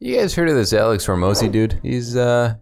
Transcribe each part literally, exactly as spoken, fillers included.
You guys heard of this Alex Hormozi dude? He's uh,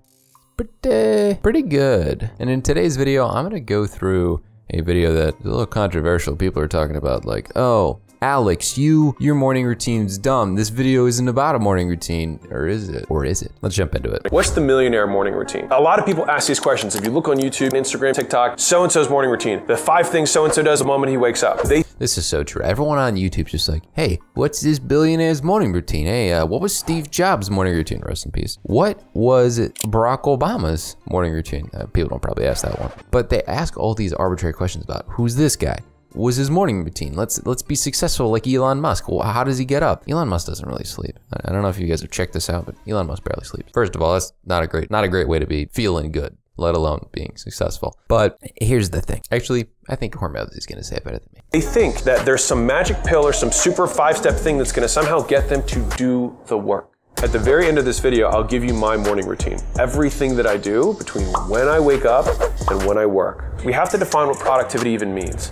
pretty, pretty good. And in today's video, I'm gonna go through a video that's a little controversial. People are talking about like, oh, Alex, you, your morning routine's dumb. This video isn't about a morning routine, or is it? Or is it? Let's jump into it. What's the millionaire morning routine? A lot of people ask these questions. If you look on YouTube, Instagram, TikTok, so-and-so's morning routine, the five things so-and-so does the moment he wakes up. They This is so true. Everyone on YouTube's just like, hey, what's this billionaire's morning routine? Hey, uh, what was Steve Jobs' morning routine? Rest in peace. What was it Barack Obama's morning routine? Uh, people don't probably ask that one. But they ask all these arbitrary questions about who's this guy? Was his morning routine? Let's let's be successful like Elon Musk. Well, how does he get up? Elon Musk doesn't really sleep. I don't know if you guys have checked this out, but Elon Musk barely sleeps. First of all, that's not a great not a great way to be feeling good, let alone being successful. But here's the thing. Actually, I think Hormozi is gonna say it better than me. They think that there's some magic pill or some super five-step thing that's gonna somehow get them to do the work. At the very end of this video, I'll give you my morning routine. Everything that I do between when I wake up and when I work. We have to define what productivity even means.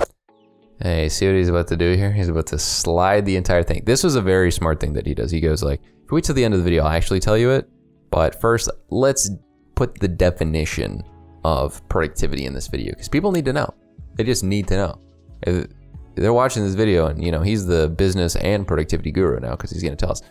Hey, see what he's about to do here? He's about to slide the entire thing. This was a very smart thing that he does. He goes like, if we wait till the end of the video, I'll actually tell you it. But first, let's put the definition of productivity in this video because people need to know. They just need to know. If they're watching this video and you know, he's the business and productivity guru now because he's gonna tell us.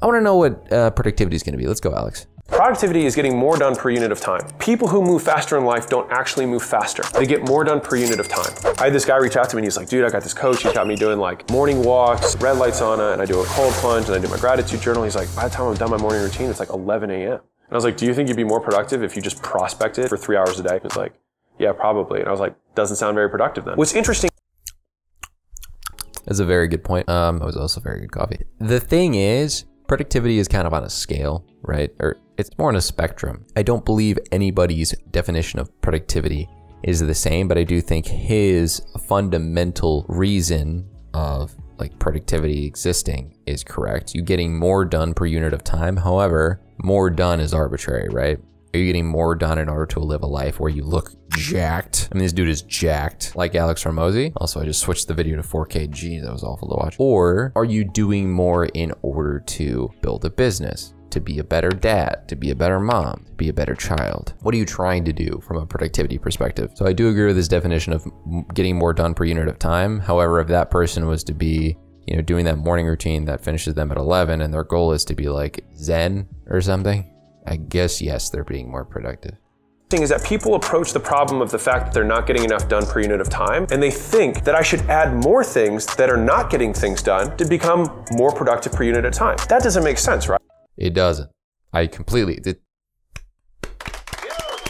I wanna know what uh, productivity is gonna be. Let's go, Alex. Productivity is getting more done per unit of time. People who move faster in life don't actually move faster. They get more done per unit of time. I had this guy reach out to me and he's like, dude, I got this coach. He got me doing like morning walks, red light sauna, and I do a cold plunge and I do my gratitude journal. He's like, by the time I'm done my morning routine, it's like eleven A M And I was like, do you think you'd be more productive if you just prospected for three hours a day? He was like, yeah, probably. And I was like, doesn't sound very productive then. What's interesting. That's a very good point. Um, it was also very good coffee. The thing is, productivity is kind of on a scale, right? Or it's more on a spectrum. I don't believe anybody's definition of productivity is the same, but I do think his fundamental reason of like productivity existing is correct. You're getting more done per unit of time. However, more done is arbitrary, right? Are you getting more done in order to live a life where you look jacked? I mean, this dude is jacked, like Alex Hormozi. Also, I just switched the video to four K. Geez, that was awful to watch. Or are you doing more in order to build a business, to be a better dad, to be a better mom, to be a better child? What are you trying to do from a productivity perspective? So I do agree with this definition of getting more done per unit of time. However, if that person was to be, you know, doing that morning routine that finishes them at eleven and their goal is to be like Zen or something, I guess, yes, they're being more productive. The thing is that people approach the problem of the fact that they're not getting enough done per unit of time, and they think that I should add more things that are not getting things done to become more productive per unit of time. That doesn't make sense, right? It doesn't. I completely... It,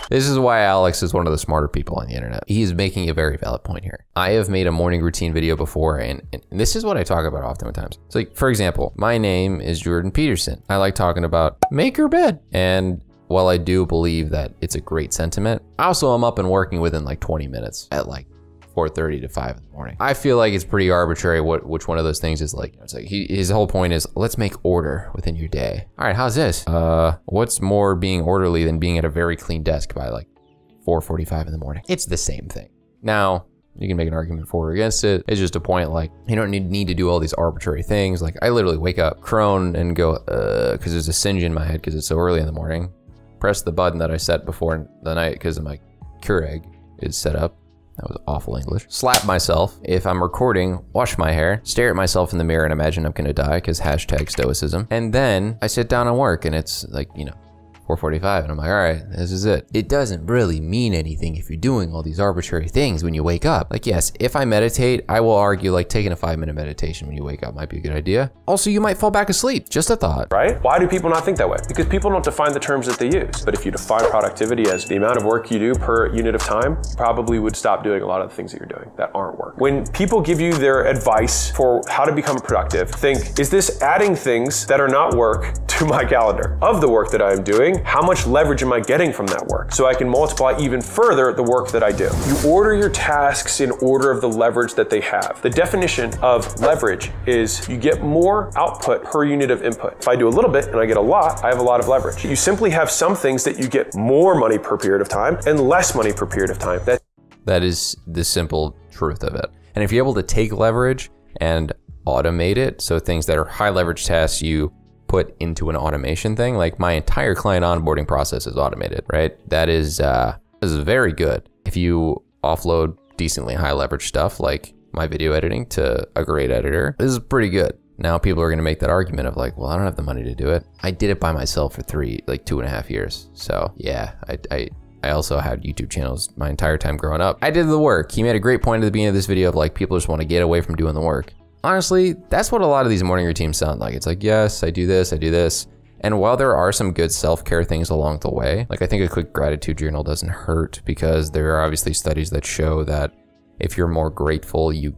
this is why Alex is one of the smarter people on the internet. He's making a very valid point here. I have made a morning routine video before, and, and this is what I talk about oftentimes. It's like, for example, my name is Jordan Peterson. I like talking about make your bed. And while I do believe that it's a great sentiment, I also am up and working within like twenty minutes at like four thirty to five in the morning. I feel like it's pretty arbitrary what which one of those things is like. It's like he, his whole point is let's make order within your day. All right, how's this? Uh, what's more being orderly than being at a very clean desk by like four forty-five in the morning? It's the same thing. Now, you can make an argument for or against it. It's just a point like, you don't need, need to do all these arbitrary things. Like I literally wake up, crone and go, uh, cause there's a singe in my head cause it's so early in the morning. Press the button that I set before the night cause my Keurig is set up. That was awful English. Slap myself if I'm recording, wash my hair, stare at myself in the mirror and imagine I'm gonna die because hashtag stoicism. And then I sit down and work and it's like, you know, four forty-five and I'm like, all right, this is it. It doesn't really mean anything if you're doing all these arbitrary things when you wake up. Like yes, if I meditate, I will argue like taking a five minute meditation when you wake up might be a good idea. Also, you might fall back asleep, just a thought. Right? Why do people not think that way? Because people don't define the terms that they use. But if you define productivity as the amount of work you do per unit of time, you probably would stop doing a lot of the things that you're doing that aren't work. When people give you their advice for how to become productive, think, is this adding things that are not work to my calendar? Of the work that I am doing, how much leverage am I getting from that work? So I can multiply even further the work that I do. You order your tasks in order of the leverage that they have. The definition of leverage is you get more output per unit of input. If I do a little bit and I get a lot, I have a lot of leverage. You simply have some things that you get more money per period of time and less money per period of time. That, that is the simple truth of it. And if you're able to take leverage and automate it, so things that are high leverage tasks, you put into an automation thing, like my entire client onboarding process is automated, right? That is, uh, this is very good. If you offload decently high leverage stuff like my video editing to a great editor, this is pretty good. Now people are gonna make that argument of like, well, I don't have the money to do it. I did it by myself for three, like two and a half years. So yeah, I, I, I also had YouTube channels my entire time growing up. I did the work. He made a great point at the beginning of this video of like, people just wanna get away from doing the work. Honestly, that's what a lot of these morning routines sound like. It's like, yes, I do this, I do this. And while there are some good self-care things along the way, like I think a quick gratitude journal doesn't hurt, because there are obviously studies that show that if you're more grateful, you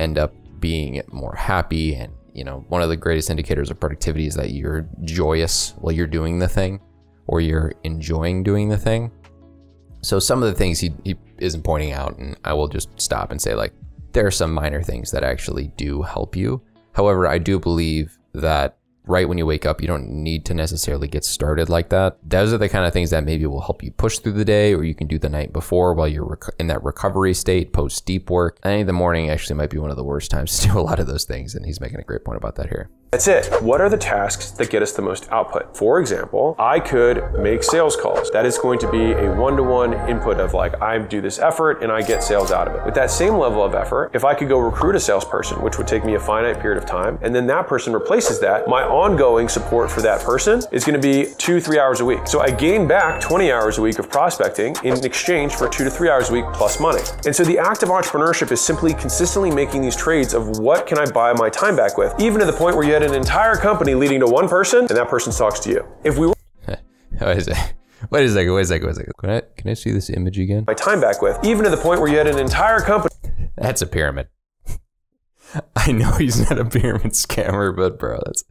end up being more happy. And you know, one of the greatest indicators of productivity is that you're joyous while you're doing the thing, or you're enjoying doing the thing. So some of the things he, he isn't pointing out, and I will just stop and say like, there are some minor things that actually do help you. However, I do believe that right when you wake up, you don't need to necessarily get started like that. Those are the kind of things that maybe will help you push through the day, or you can do the night before while you're in that recovery state, post deep work. I think the morning actually might be one of the worst times to do a lot of those things, and he's making a great point about that here. That's it. What are the tasks that get us the most output? For example, I could make sales calls. That is going to be a one-to-one input of like, I do this effort and I get sales out of it. With that same level of effort, if I could go recruit a salesperson, which would take me a finite period of time, and then that person replaces that, my ongoing support for that person is going to be two, three hours a week. So I gain back twenty hours a week of prospecting in exchange for two to three hours a week plus money. And so the act of entrepreneurship is simply consistently making these trades of what can I buy my time back with, even to the point where you had an entire company leading to one person, and that person talks to you. If we were Wait a second, wait a second, wait a second, wait a second. Can I, can I see this image again? My time back with, even to the point where you had an entire company. That's a pyramid. I know he's not a pyramid scammer, but bro, that's,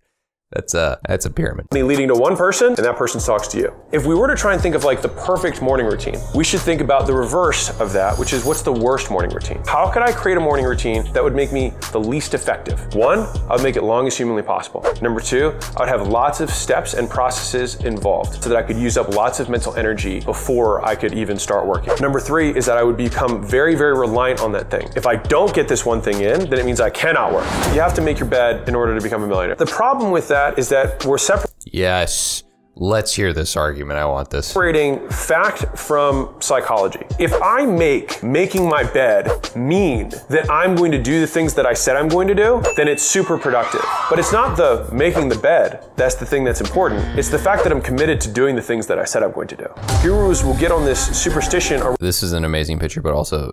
that's a, that's a pyramid. Leading to one person, and that person talks to you. If we were to try and think of like the perfect morning routine, we should think about the reverse of that, which is what's the worst morning routine? How could I create a morning routine that would make me the least effective? One, I would make it long as humanly possible. Number two, I would have lots of steps and processes involved so that I could use up lots of mental energy before I could even start working. Number three is that I would become very, very reliant on that thing. If I don't get this one thing in, then it means I cannot work. You have to make your bed in order to become a millionaire. The problem with that is that we're separate. Yes, let's hear this argument. I want this. Separating fact from psychology. If I make making my bed mean that I'm going to do the things that I said I'm going to do, then it's super productive. But it's not the making the bed that's the thing that's important. It's the fact that I'm committed to doing the things that I said I'm going to do. Gurus will get on this superstition. This is an amazing picture, but also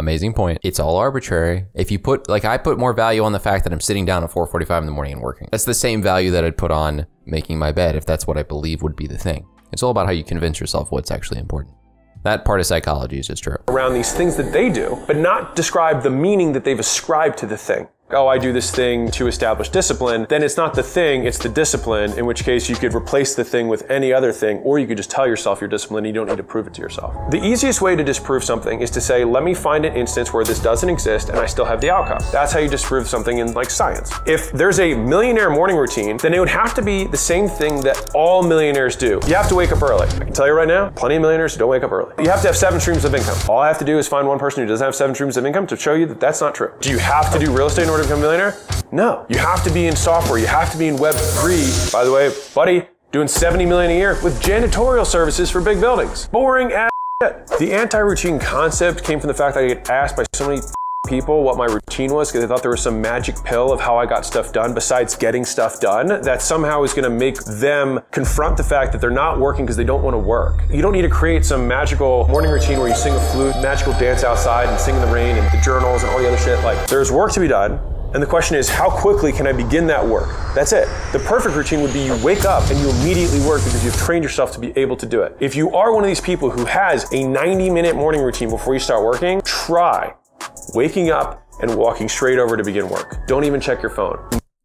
amazing point. It's all arbitrary. If you put, like I put more value on the fact that I'm sitting down at four forty-five in the morning and working. That's the same value that I'd put on making my bed if that's what I believe would be the thing. It's all about how you convince yourself what's actually important. That part of psychology is just true. Around these things that they do, but not describe the meaning that they've ascribed to the thing. Oh, I do this thing to establish discipline. Then it's not the thing, it's the discipline, in which case you could replace the thing with any other thing, or you could just tell yourself you're disciplined and you don't need to prove it to yourself. The easiest way to disprove something is to say, let me find an instance where this doesn't exist and I still have the outcome. That's how you disprove something in like science. If there's a millionaire morning routine, then it would have to be the same thing that all millionaires do. You have to wake up early. I can tell you right now, plenty of millionaires don't wake up early. You have to have seven streams of income. All I have to do is find one person who doesn't have seven streams of income to show you that that's not true. Do you have to do real estate in order to become a millionaire? No. You have to be in software. You have to be in web three. By the way, buddy, doing seventy million a year with janitorial services for big buildings. Boring ass shit. The anti-routine concept came from the fact that I get asked by so many people what my routine was because I thought there was some magic pill of how I got stuff done besides getting stuff done that somehow is going to make them confront the fact that they're not working because they don't want to work. You don't need to create some magical morning routine where you sing a flute, magical dance outside and sing in the rain and the journals and all the other shit. Like, there's work to be done. And the question is, how quickly can I begin that work? That's it. The perfect routine would be you wake up and you immediately work because you've trained yourself to be able to do it. If you are one of these people who has a ninety minute morning routine before you start working, try waking up and walking straight over to begin work. Don't even check your phone.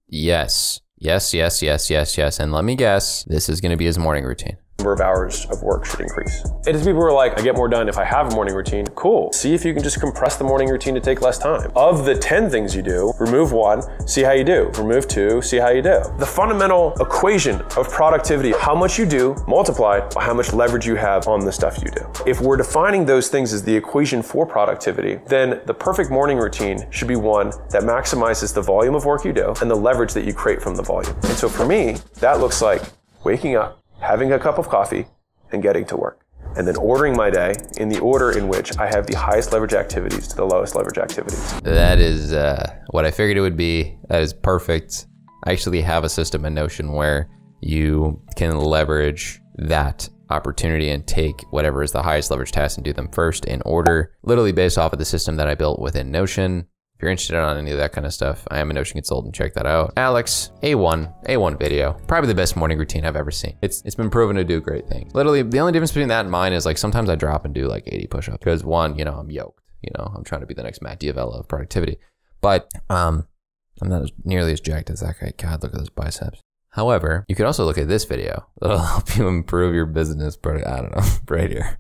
Yes, yes, yes, yes, yes, yes. And let me guess, this is going to be his morning routine. number of hours of work should increase. It is people who are like, I get more done if I have a morning routine. Cool. See if you can just compress the morning routine to take less time. Of the ten things you do, remove one, see how you do. Remove two, see how you do. The fundamental equation of productivity, how much you do multiplied by how much leverage you have on the stuff you do. If we're defining those things as the equation for productivity, then the perfect morning routine should be one that maximizes the volume of work you do and the leverage that you create from the volume. And so for me, that looks like waking up, having a cup of coffee, and getting to work. And then ordering my day in the order in which I have the highest leverage activities to the lowest leverage activities. That is uh, what I figured it would be. That is perfect. I actually have a system in Notion where you can leverage that opportunity and take whatever is the highest leverage task and do them first in order, literally based off of the system that I built within Notion. If you're interested in any of that kind of stuff, I am a Notion consultant, check that out. Alex, A one, A one video, probably the best morning routine I've ever seen. It's It's been proven to do great things. Literally, the only difference between that and mine is like sometimes I drop and do like eighty push-ups because one, you know, I'm yoked, you know, I'm trying to be the next Matt DiVello of productivity, but um, I'm not as, nearly as jacked as that guy. God, look at those biceps. However, you could also look at this video that'll help you improve your business, but I don't know, right here.